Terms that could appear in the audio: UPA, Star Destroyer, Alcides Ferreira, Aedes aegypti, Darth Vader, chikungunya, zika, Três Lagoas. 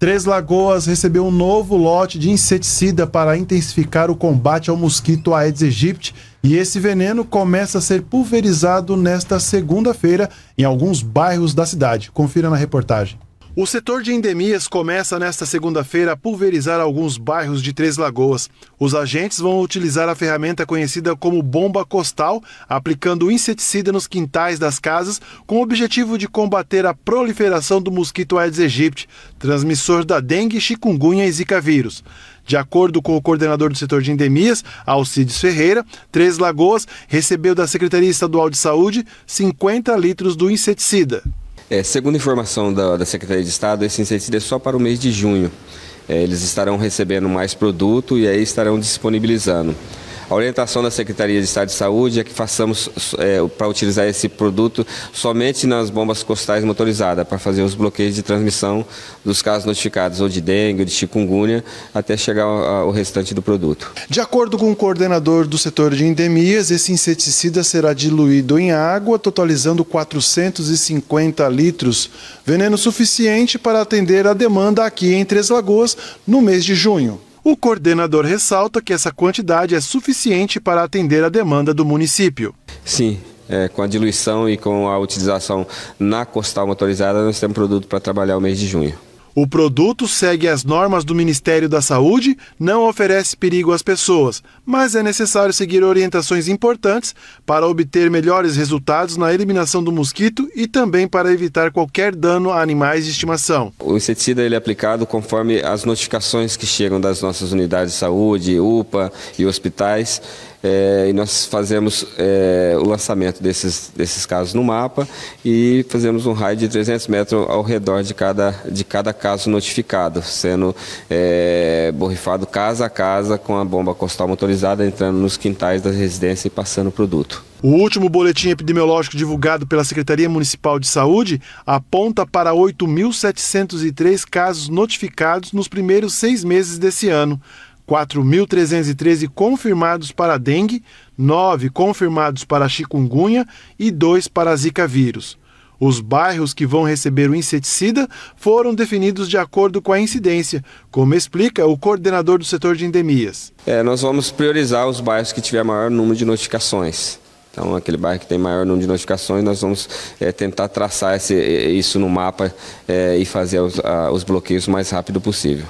Três Lagoas recebeu um novo lote de inseticida para intensificar o combate ao mosquito Aedes aegypti, e esse veneno começa a ser pulverizado nesta segunda-feira em alguns bairros da cidade. Confira na reportagem. O setor de endemias começa nesta segunda-feira a pulverizar alguns bairros de Três Lagoas. Os agentes vão utilizar a ferramenta conhecida como bomba costal, aplicando inseticida nos quintais das casas, com o objetivo de combater a proliferação do mosquito Aedes aegypti, transmissor da dengue, chikungunya e zika vírus. De acordo com o coordenador do setor de endemias, Alcides Ferreira, Três Lagoas recebeu da Secretaria Estadual de Saúde 50 litros do inseticida. Segundo informação da Secretaria de Estado, esse inseticida é só para o mês de junho. Eles estarão recebendo mais produto e aí estarão disponibilizando. A orientação da Secretaria de Estado de Saúde é que façamos para utilizar esse produto somente nas bombas costais motorizadas, para fazer os bloqueios de transmissão dos casos notificados, ou de dengue, ou de chikungunya, até chegar ao restante do produto. De acordo com o coordenador do setor de endemias, esse inseticida será diluído em água, totalizando 450 litros, veneno suficiente para atender a demanda aqui em Três Lagoas no mês de junho. O coordenador ressalta que essa quantidade é suficiente para atender a demanda do município. Sim, com a diluição e com a utilização na costal motorizada, nós temos produto para trabalhar o mês de junho. O produto segue as normas do Ministério da Saúde, não oferece perigo às pessoas, mas é necessário seguir orientações importantes para obter melhores resultados na eliminação do mosquito e também para evitar qualquer dano a animais de estimação. O inseticida ele é aplicado conforme as notificações que chegam das nossas unidades de saúde, UPA e hospitais. E nós fazemos o lançamento desses casos no mapa e fazemos um raio de 300 metros ao redor de cada caso notificado, sendo borrifado casa a casa com a bomba costal motorizada, entrando nos quintais das residências e passando o produto. O último boletim epidemiológico divulgado pela Secretaria Municipal de Saúde aponta para 8.703 casos notificados nos primeiros 6 meses desse ano. 4.313 confirmados para dengue, 9 confirmados para chikungunya e 2 para zika vírus. Os bairros que vão receber o inseticida foram definidos de acordo com a incidência, como explica o coordenador do setor de endemias. Nós vamos priorizar os bairros que tiver maior número de notificações. Então, aquele bairro que tem maior número de notificações, nós vamos tentar traçar isso no mapa e fazer os bloqueios o mais rápido possível.